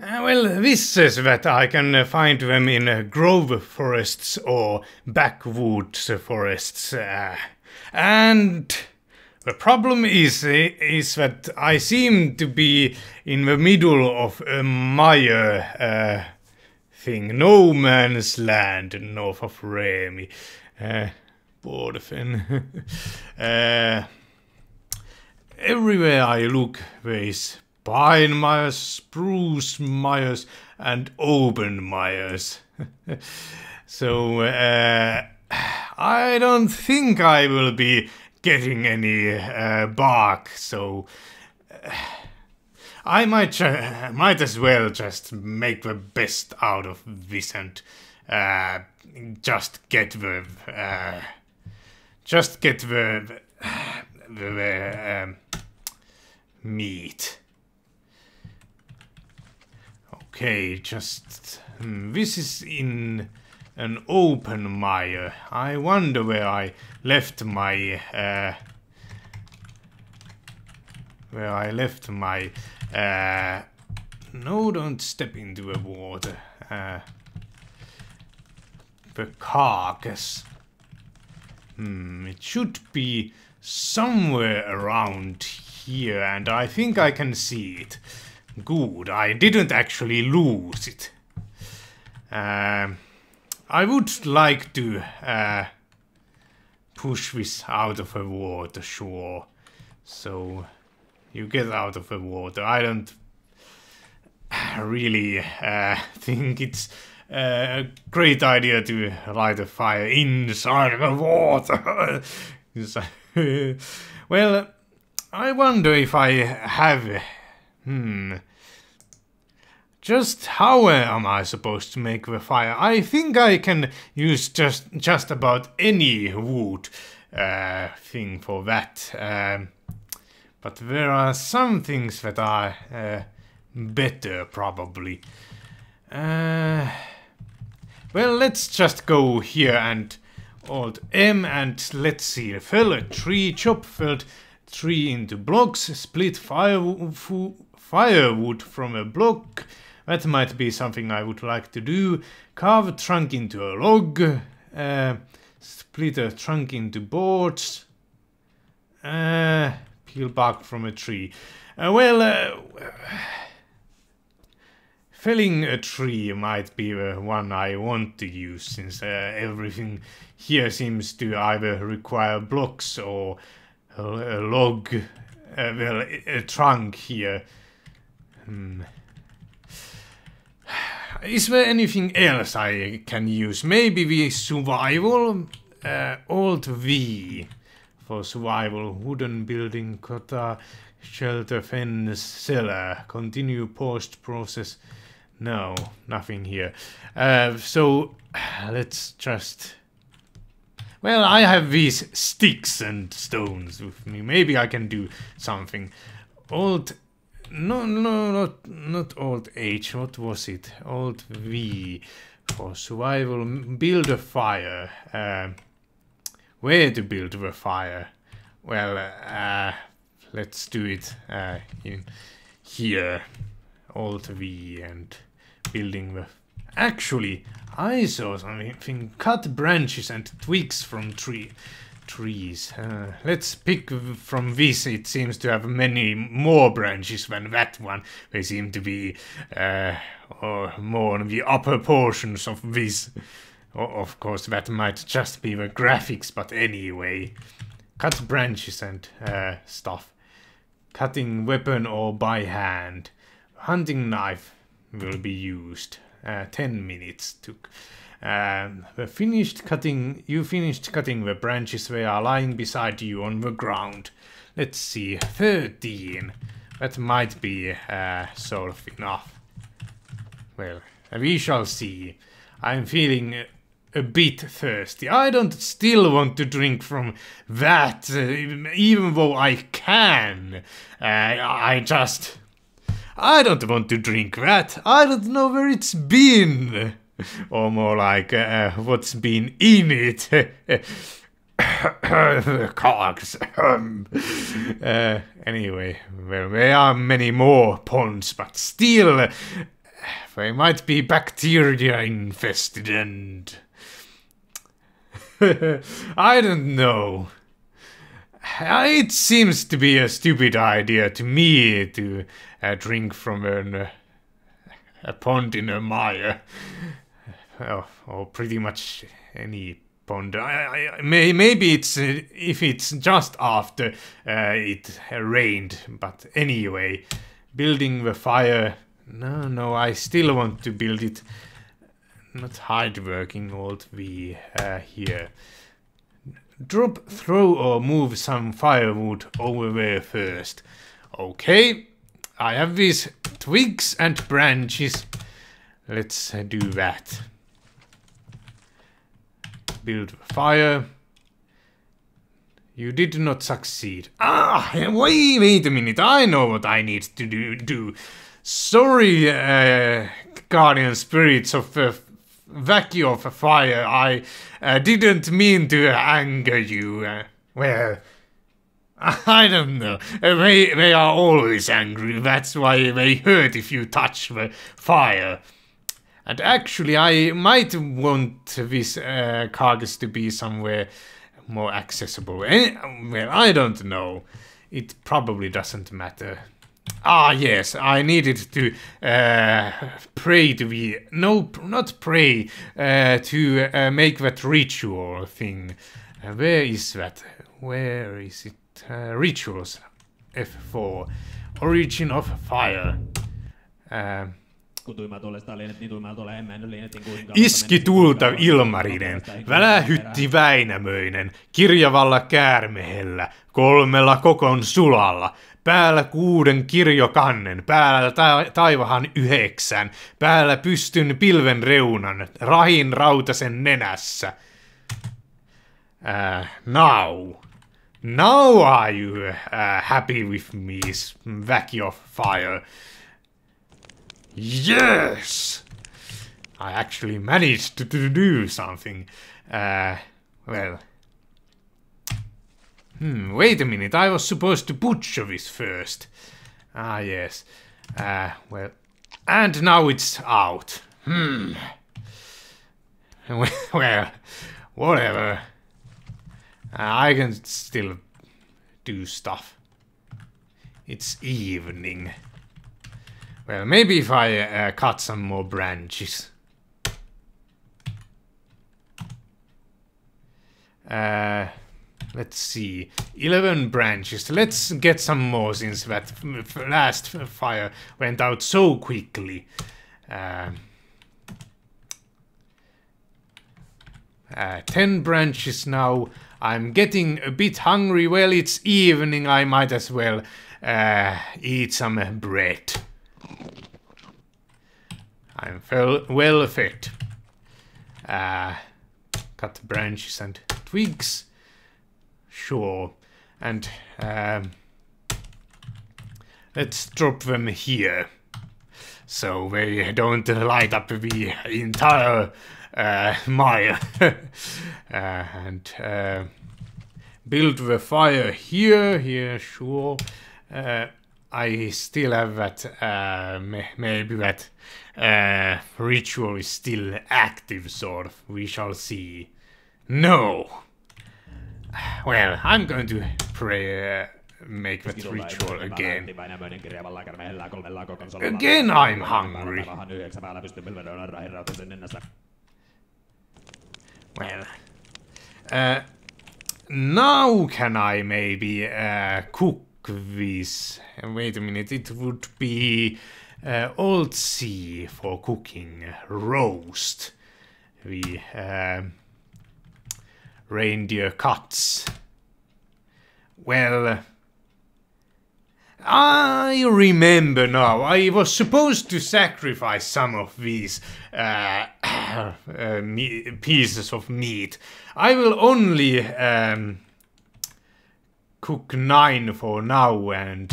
Well, this says that I can find them in grove forests or backwoods forests. And the problem is that I seem to be in the middle of a mire thing. No man's land north of Remi. Bordfen. Everywhere I look, there is pine mires, spruce mires, and open mires. So, I don't think I will be getting any bark, so I might as well just make the best out of this and just get the meat. Okay, just this is in an open mire. I wonder where I left my no, don't step into the water. The carcass. It should be somewhere around here, and I think I can see it. Good, I didn't actually lose it. I would like to push this out of the water, sure. So, you get out of the water. I don't really think it's a great idea to light a fire inside the water. Well, I wonder if I have... Just how am I supposed to make the fire? I think I can use just about any wood thing for that. But there are some things that are better, probably. Well, let's just go here and Alt M and let's see. Fell a tree, chop felled tree into blocks, split firewood from a block. That might be something I would like to do. Carve a trunk into a log. Split a trunk into boards. Peel bark from a tree. Felling a tree might be the one I want to use, since everything here seems to either require blocks or a log, a trunk here. Is there anything else I can use? Maybe the survival? Alt V for survival. Wooden building, kota, shelter, fence, cellar. Continue post process. No, nothing here. So let's just... Well, I have these sticks and stones with me. Maybe I can do something. Alt... No, not Alt H. What was it? Alt V for survival. Build a fire. Where to build the fire? Well, let's do it in here. Alt V and building the... Actually, I saw something. Cut branches and twigs from trees. Let's pick from this. It seems to have many more branches than that one. They seem to be more on the upper portions of this. Of course, that might just be the graphics, but anyway. Cut branches and stuff. Cutting weapon or by hand. Hunting knife will be used. 10 minutes took. You finished cutting the branches. They are lying beside you on the ground. Let's see, 13. That might be sort of enough. Well, we shall see. I'm feeling a bit thirsty. I don't still want to drink from that, even though I can. I don't want to drink that. I don't know where it's been. Or more like what's been in it. Cogs. Anyway, well, there are many more ponds, but still They might be bacteria infested and... I don't know. It seems to be a stupid idea to me to drink from a pond in a mire. Or pretty much any pond. Maybe it's if it's just after it rained. But anyway, building the fire. No, I still want to build it. Not hard working, Alt V here. Drop, throw or move some firewood over there first. Okay, I have these twigs and branches. Let's do that. Build the fire. You did not succeed. Ah, wait a minute, I know what I need to do. Sorry, guardian spirits of vacuum of fire, I didn't mean to anger you. Well, I don't know. They are always angry, that's why they hurt if you touch the fire. And actually, I might want this carcass to be somewhere more accessible. Well, I don't know. It probably doesn't matter. Ah, yes, I needed to pray to be... No, not pray, to make that ritual thing. Where is that? Where is it? Rituals, F4. Origin of fire. Iski tulta Ilmarinen, välähytti Väinämöinen, kirjavalla käärmehellä, 3 kokon sulalla, päällä 6 kirjokannen, päällä taivahan 9, päällä pystyn pilven reunan, rahin rautasen nenässä. Now are you happy with me, vacuum of fire? Yes! I actually managed to do something. Well... wait a minute, I was supposed to butcher this first. Ah, yes. Well... And now it's out. Well, whatever. I can still do stuff. It's evening. Well, maybe if I cut some more branches. Let's see. 11 branches. Let's get some more since that last fire went out so quickly. Ten branches now. I'm getting a bit hungry. Well, it's evening. I might as well eat some bread. I'm well fed. Cut branches and twigs. Sure. And let's drop them here. So they don't light up the entire mire. And build the fire here, sure. I still have that, maybe that ritual is still active, sort of. We shall see. No! Well, I'm going to pray, make that ritual again. Again, I'm hungry. Well, now can I maybe cook? This. Wait a minute, it would be Alt C for cooking. Roast. The reindeer cuts. Well, I remember now. I was supposed to sacrifice some of these pieces of meat. I will only... cook 9 for now and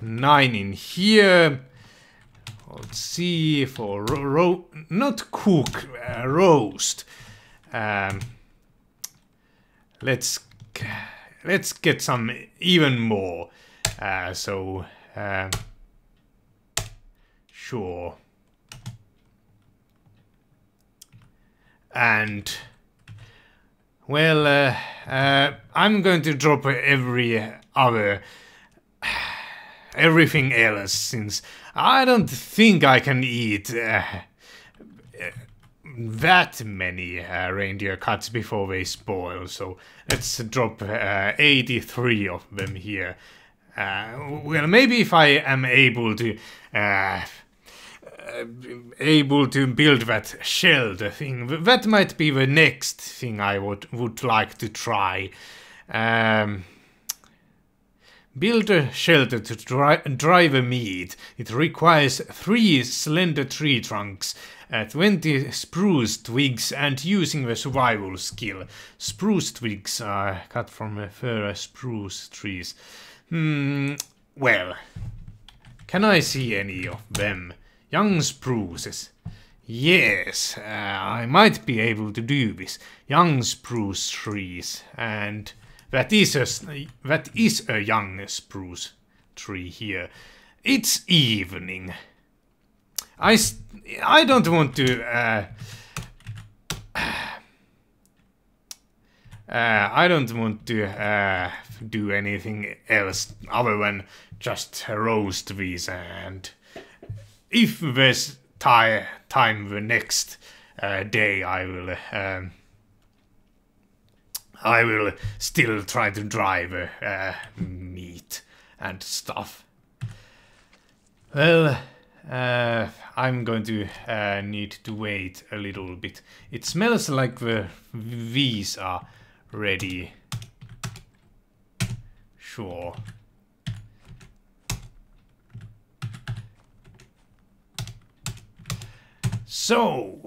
9 in here. Let's see for not cook, roast. Let's get some even more. So sure. And well, I'm going to drop everything else, since I don't think I can eat that many reindeer cuts before they spoil. So let's drop 83 of them here. Well, maybe if I am able to build that shell thing, that might be the next thing I would like to try. Build a shelter to dry the meat. It requires 3 slender tree trunks, 20 spruce twigs, and using the survival skill. Spruce twigs are cut from the fir spruce trees. Well, can I see any of them? Young spruces. Yes, I might be able to do this. Young spruce trees, and... That is a young spruce tree here. It's evening. I don't want to... I don't want to do anything else other than just roast these, and if there's time the next day, I will still try to dry the meat and stuff. Well, I'm going to need to wait a little bit. It smells like these are ready. Sure. So,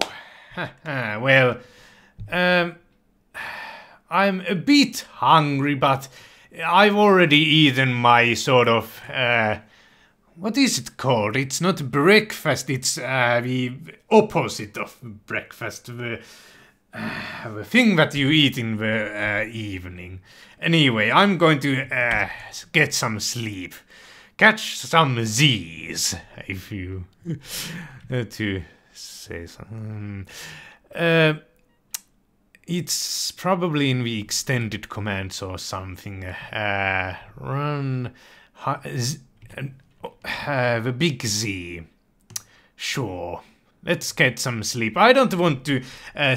well, I'm a bit hungry, but I've already eaten my sort of, what is it called? It's not breakfast, it's the opposite of breakfast, the thing that you eat in the evening. Anyway, I'm going to get some sleep, catch some Z's, if you to say something. It's probably in the extended commands or something. Run... the big Z. Sure. Let's get some sleep. I don't want to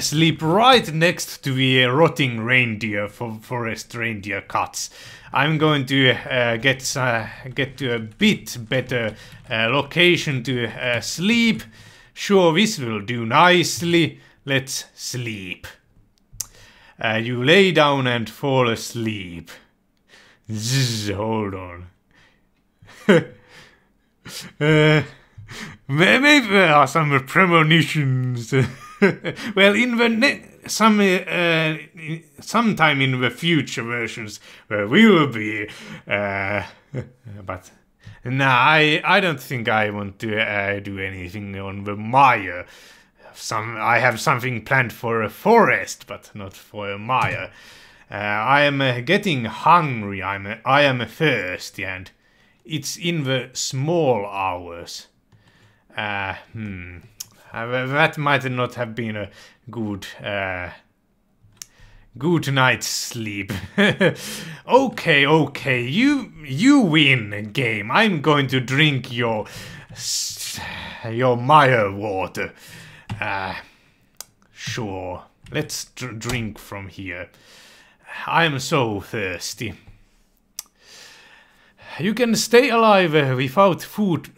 sleep right next to the rotting reindeer, forest reindeer cuts. I'm going to get to a bit better location to sleep. Sure, this will do nicely. Let's sleep. You lay down and fall asleep. Zzz, hold on. Maybe there are some premonitions. Well, in the sometime in the future versions, where we will be. But nah, I don't think I want to do anything on the mire. I have something planned for a forest, but not for a mire. I am getting hungry. I am thirsty, and it's in the small hours. That might not have been a good good night's sleep. Okay, you win, game. I'm going to drink your mire water. Sure. Let's drink from here. I'm so thirsty. You can stay alive without food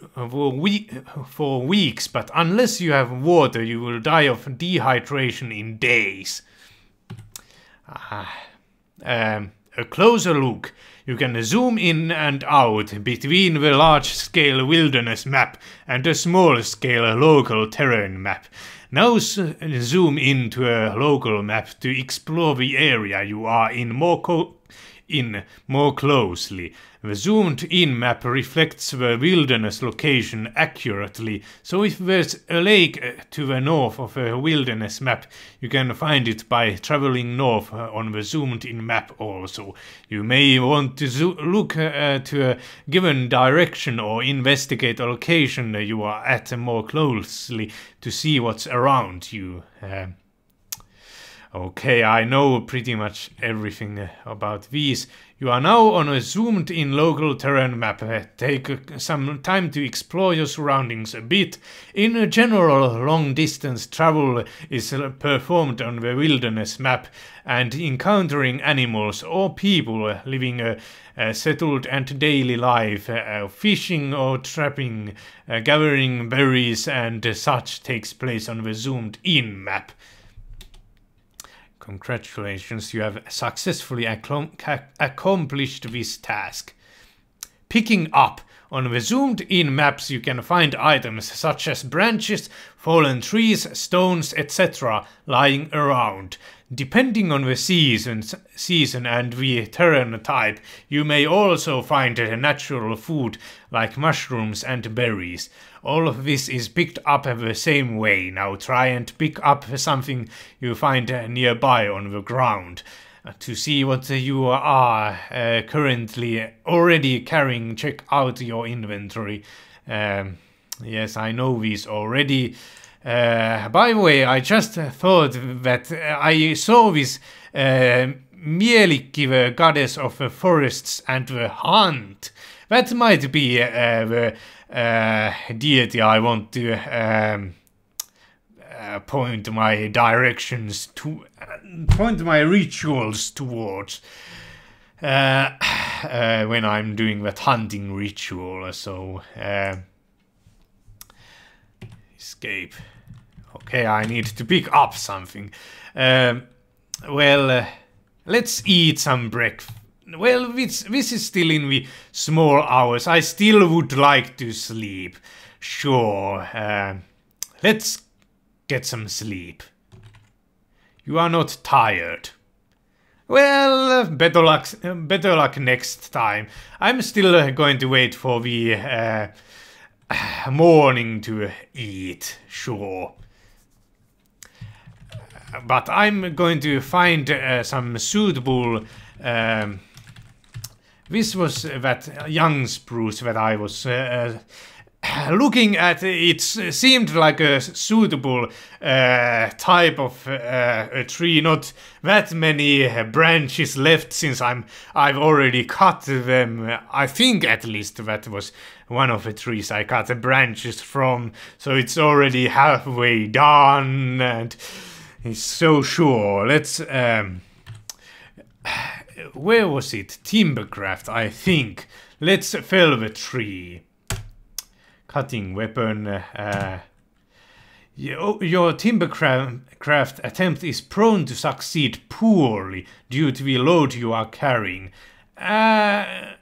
for weeks, but unless you have water, you will die of dehydration in days. A closer look. You can zoom in and out between the large-scale wilderness map and a small-scale local terrain map. Now zoom into a local map to explore the area you are in more in more closely. The zoomed-in map reflects the wilderness location accurately, so if there's a lake to the north of a wilderness map, you can find it by traveling north on the zoomed-in map also. You may want to look to a given direction or investigate a location you are at more closely to see what's around you. Okay, I know pretty much everything about these. You are now on a zoomed-in local terrain map. Take some time to explore your surroundings a bit. In general, long-distance travel is performed on the wilderness map, and encountering animals or people living a settled and daily life, fishing or trapping, gathering berries and such takes place on the zoomed-in map. Congratulations, you have successfully accomplished this task. Picking up. On the zoomed-in maps you can find items such as branches, fallen trees, stones, etc. lying around. Depending on the season and the terrain type, you may also find natural food like mushrooms and berries. All of this is picked up the same way. Now try and pick up something you find nearby on the ground, to see what you are currently already carrying. Check out your inventory. Yes, I know these already. By the way, I just thought that I saw this Mielikki, the goddess of the forests and the hunt. That might be the deity I want to point my directions to, point my rituals towards when I'm doing that hunting ritual. So escape. Okay, I need to pick up something. Well, let's eat some breakfast. Well, this is still in the small hours. I still would like to sleep. Sure, let's get some sleep. You are not tired. Well, better luck next time. I'm still going to wait for the morning to eat, sure. But I'm going to find some suitable... this was that young spruce that I was... looking at it, seemed like a suitable type of a tree. Not that many branches left since I've already cut them. I think at least that was one of the trees I cut the branches from. So it's already halfway done, and it's so sure. Let's. Where was it? Timbercraft, I think. Let's fell the tree. Cutting weapon. Your timbercraft attempt is prone to succeed poorly due to the load you are carrying. Well,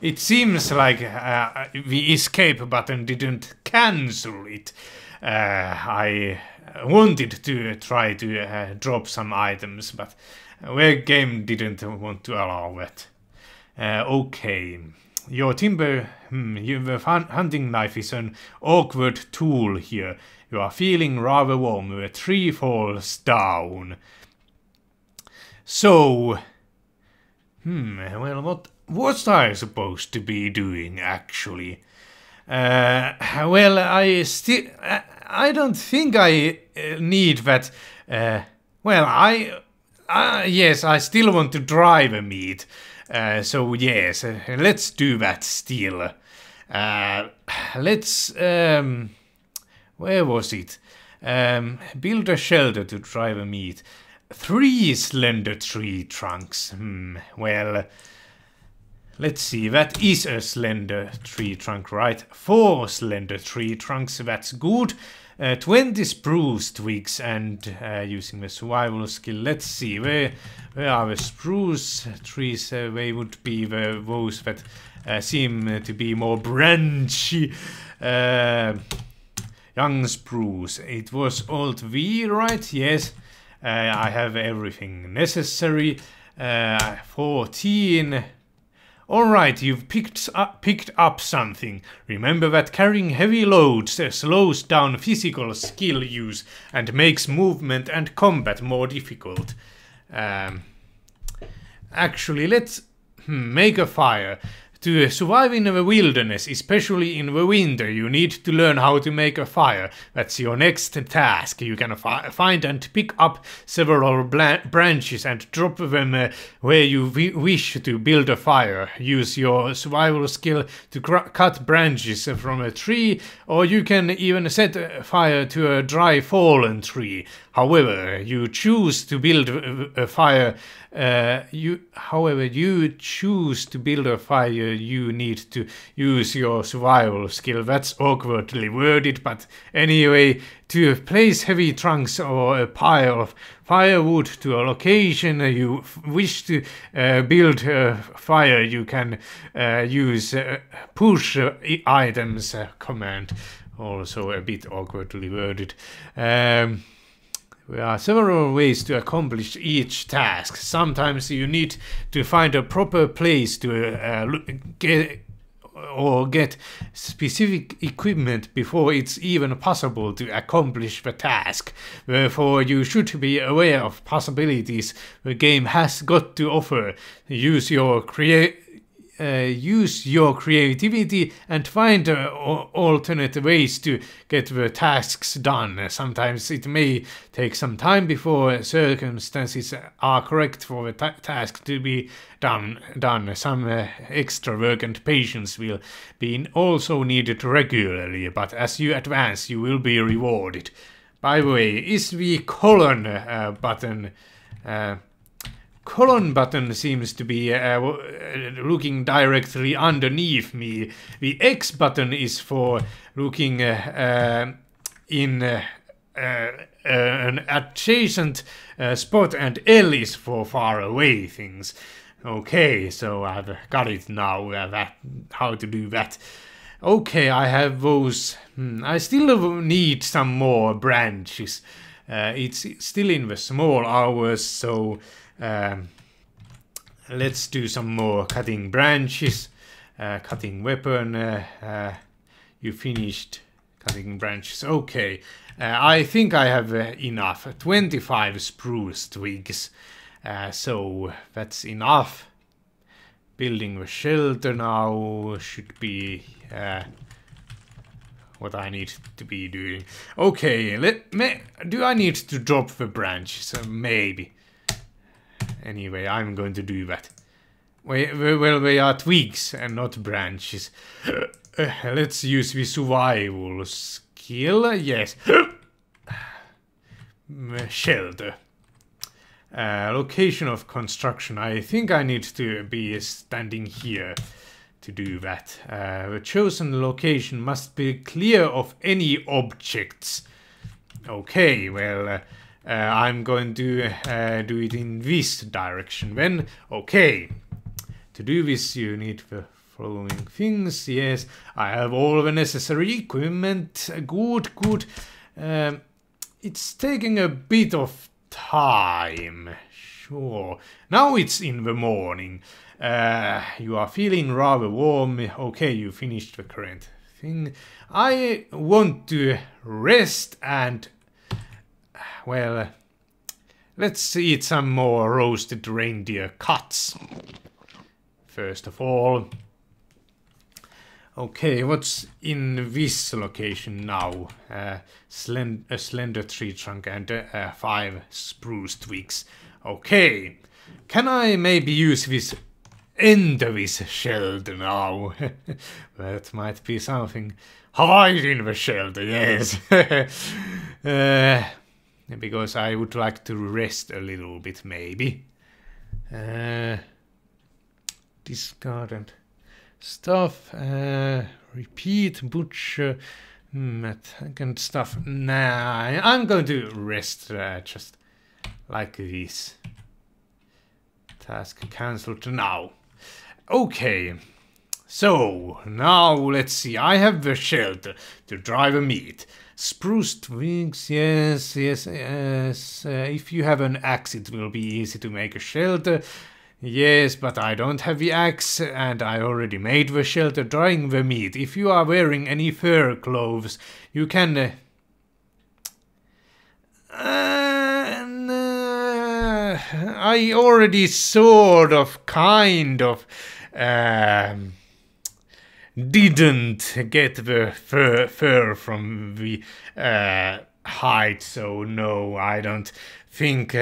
it seems like the escape button didn't cancel it. I wanted to try to drop some items, but the game didn't want to allow it. Okay. Your timber, your hunting knife is an awkward tool here. You are feeling rather warm. The tree falls down. So, well, what was I supposed to be doing actually? Well, I don't think I need that. Well, yes, I still want to dry the meat. So yes, let's do that still. Let's, where was it? Build a shelter to dry the meat. 3 slender tree trunks. Well, let's see, that is a slender tree trunk, right? 4 slender tree trunks, that's good. 20 spruce twigs, and using the survival skill, let's see, where are the spruce trees? They would be those that seem to be more branchy. Young spruce, it was old V, right? Yes. I have everything necessary. 14. Alright, you've picked up something. Remember that carrying heavy loads slows down physical skill use and makes movement and combat more difficult. Actually, let's make a fire. To survive in the wilderness, especially in the winter, you need to learn how to make a fire. That's your next task. You can find and pick up several branches and drop them where you wish to build a fire. Use your survival skill to cut branches from a tree, or you can even set fire to a dry fallen tree. However, you choose to build a fire. You need to use your survival skill. That's awkwardly worded, but anyway, to place heavy trunks or a pile of firewood to a location you wish to build a fire, you can use push items command. Also a bit awkwardly worded. There are several ways to accomplish each task. Sometimes you need to find a proper place to get specific equipment before it's even possible to accomplish the task. Therefore, you should be aware of possibilities the game has got to offer. Use your creativity and find alternate ways to get the tasks done. Sometimes it may take some time before circumstances are correct for the task to be done. Some extra work and patience will be also needed regularly, but as you advance you will be rewarded. By the way, is the colon button... colon button seems to be looking directly underneath me. The X button is for looking in an adjacent spot, and L is for far away things. Okay, so I've got it now, how to do that. Okay, I have those. I still need some more branches. It's still in the small hours, so... let's do some more cutting branches. Cutting weapon. You finished cutting branches. Okay, I think I have enough. 25 spruce twigs, so that's enough. Building a shelter now should be what I need to be doing. Okay, do I need to drop the branches? Maybe. Anyway, I'm going to do that. Well, they are twigs and not branches. Let's use the survival skill. Yes. Shelter. Location of construction. I think I need to be standing here to do that. The chosen location must be clear of any objects. Okay, well... I'm going to do it in this direction then. Okay. To do this you need the following things. Yes, I have all the necessary equipment. Good, good. It's taking a bit of time. Sure. Now it's in the morning. You are feeling rather warm. Okay, you finished the current thing. I want to rest and... well, let's eat some more roasted reindeer cuts. First of all. Okay, what's in this location now? A slender tree trunk and 5 spruce twigs. Okay. Can I maybe use this end of this shelter now? That might be something. Hide in the shelter, yes. Because I would like to rest a little bit, maybe. Discard and stuff. Repeat, butcher, attack and stuff. Nah, I'm going to rest just like this. Task cancelled now. Okay, So, now let's see, I have a shelter to dry the meat. Spruce twigs, yes. If you have an axe, it will be easy to make a shelter. Yes, but I don't have the axe, and I already made the shelter drying the meat. If you are wearing any fur clothes, you can... I already didn't get the fur from the hide, so no, I don't think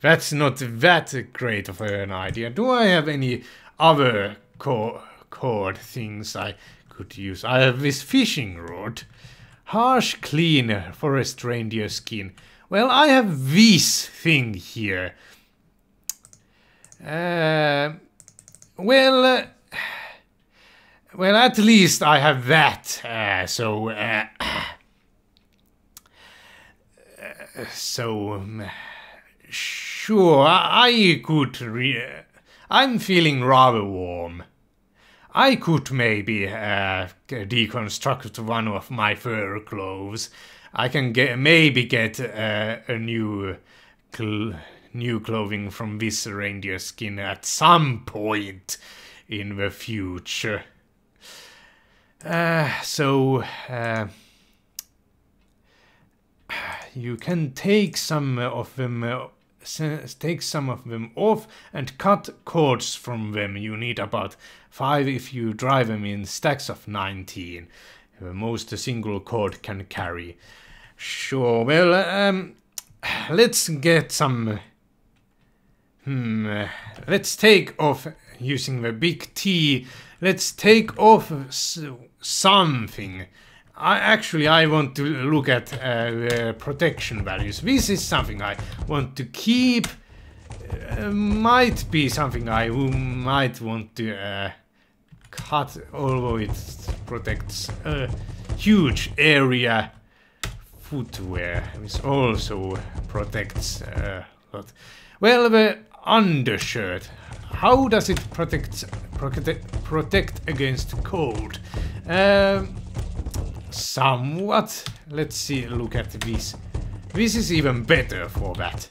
that's not that great of an idea. Do I have any other cord things I could use? I have this fishing rod. Harsh cleaner, forest reindeer skin. Well, I have this thing here. Well, at least I have that. Sure, I could. I'm feeling rather warm. I could maybe deconstruct one of my fur clothes. I can maybe get a new clothing from this reindeer skin at some point in the future. You can take some of them off and cut cords from them. You need about 5 if you dry them in stacks of 19. The most a single cord can carry. Sure. Well, let's get some. Let's take off, using the big T, let's take off something. I want to look at the protection values. This is something I want to keep. Might be something I might want to cut, although it protects a huge area. Footwear, which also protects a lot. Well, the undershirt. How does it protect against cold? Somewhat. Let's see. Look at this. This is even better for that.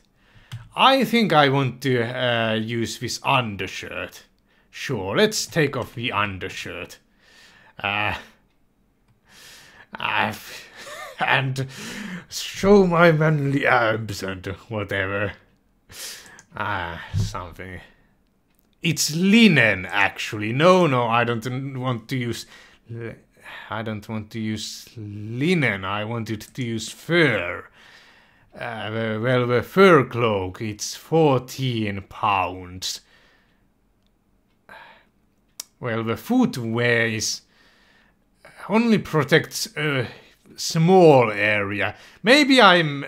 I think I want to use this undershirt. Sure. Let's take off the undershirt. And show my manly abs and whatever. Something. It's linen, actually. No, I don't want to use. I don't want to use linen. I wanted to use fur. Well, the fur cloak. It's 14 pounds. Well, the footwear is only protects a small area. Maybe I'm.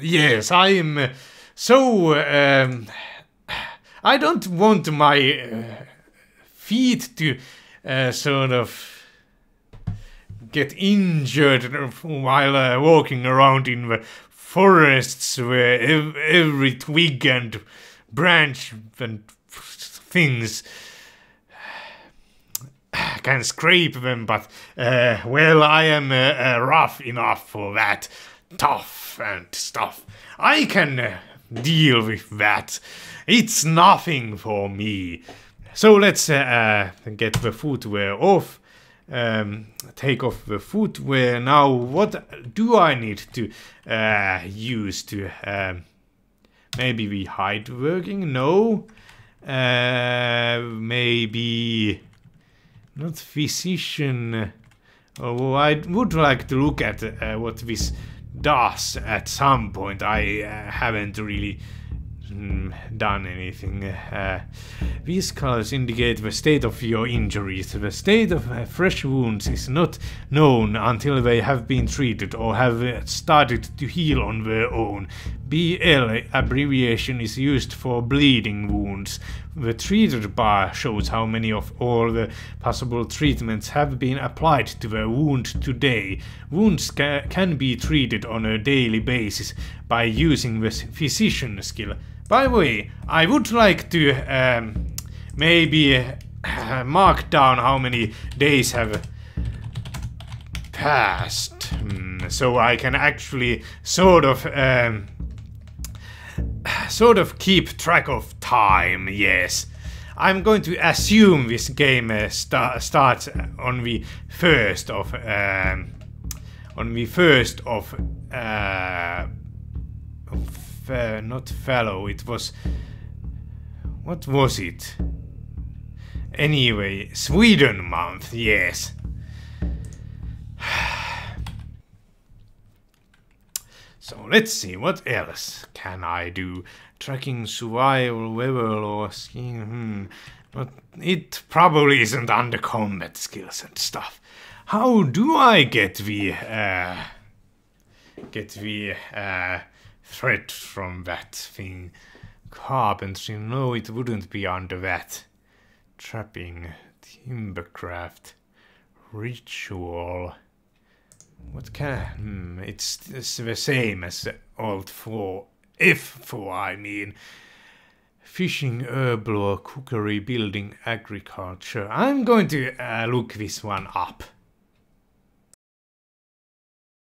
Yes, I'm. So, I don't want my feet to sort of get injured while walking around in the forests where every twig and branch and things can scrape them, but well, I am rough enough for that. Tough and stuff. I can deal with that. It's nothing for me. So let's get the footwear off. Take off the footwear. Now what do I need to use to maybe the hide working? No. Maybe not physician. Oh, I would like to look at what this does at some point. I haven't really done anything. These colors indicate the state of your injuries. The state of fresh wounds is not known until they have been treated or have started to heal on their own. BL abbreviation is used for bleeding wounds. The treated bar shows how many of all the possible treatments have been applied to the wound today. Wounds can be treated on a daily basis by using the physician skill. By the way, I would like to maybe mark down how many days have passed, so I can actually sort of keep track of time. Yes, I'm going to assume this game starts on the 1st of not fellow. It was, what was it? Anyway, Sweden month. Yes. So let's see, what else can I do? Tracking, survival, weather, or skiing, But it probably isn't under combat skills and stuff. How do I get the threat from that thing? Carpentry, no, it wouldn't be under that. Trapping, timbercraft, ritual. What can I, it's the same as the old F4, I mean. Fishing, herb lore, cookery, building, agriculture. I'm going to look this one up.